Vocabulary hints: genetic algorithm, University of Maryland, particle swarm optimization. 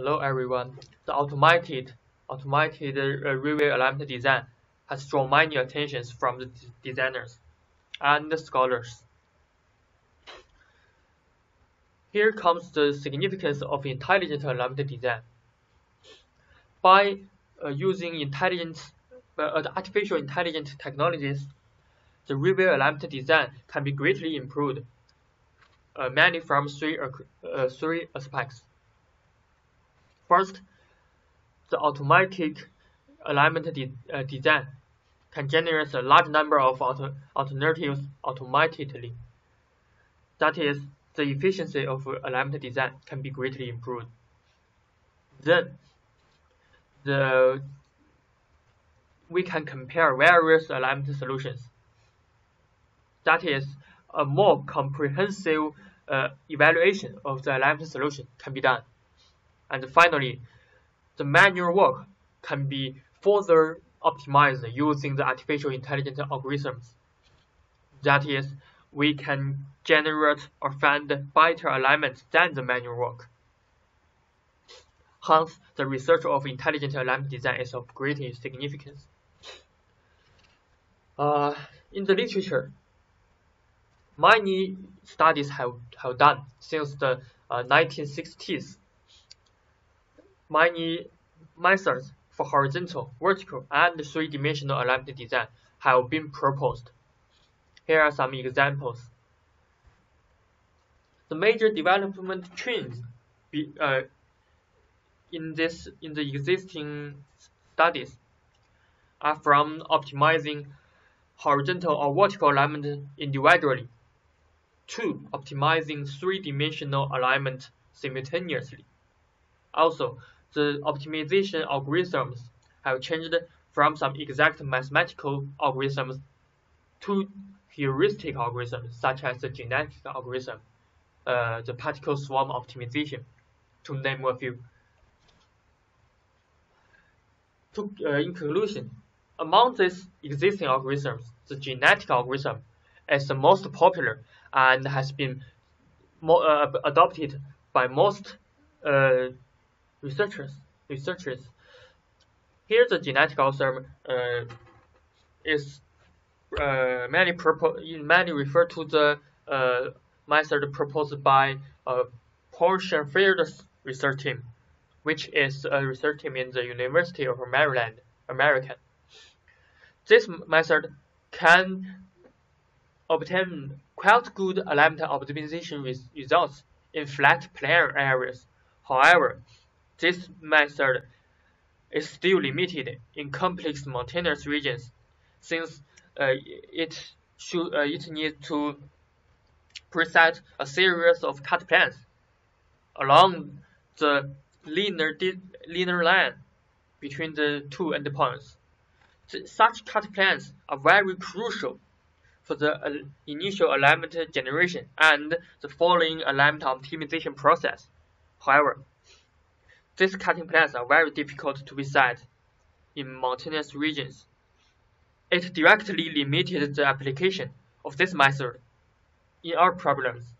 Hello everyone. The automated relay alignment design has drawn many attentions from the designers and the scholars. Here comes the significance of intelligent alignment design. By using artificial intelligence technologies, the relay alignment design can be greatly improved, mainly from three aspects. First, the automatic alignment design can generate a large number of alternatives automatically. That is, the efficiency of alignment design can be greatly improved. Then, we can compare various alignment solutions. That is, a more comprehensive evaluation of the alignment solution can be done. And finally, the manual work can be further optimized using the artificial intelligence algorithms. That is, we can generate or find better alignments than the manual work. Hence, the research of intelligent alignment design is of great significance. In the literature, many studies have done since the 1960s. Many methods for horizontal, vertical, and three-dimensional alignment design have been proposed. Here are some examples. The major development trends in the existing studies are from optimizing horizontal or vertical alignment individually to optimizing three-dimensional alignment simultaneously. Also, the optimization algorithms have changed from some exact mathematical algorithms to heuristic algorithms, such as the genetic algorithm, the particle swarm optimization, to name a few. In conclusion, among these existing algorithms, the genetic algorithm is the most popular and has been adopted by most researchers. Here, the genetic algorithm is mainly referred to the method proposed by Portia Field's research team, which is a research team in the University of Maryland, American. This method can obtain quite good alignment optimization results in flat planar areas. However, this method is still limited in complex mountainous regions, since it needs to present a series of cut planes along the linear line between the two endpoints. Such cut planes are very crucial for the initial alignment generation and the following alignment optimization process. However, these cutting plans are very difficult to be set in mountainous regions. It directly limited the application of this method in our problems.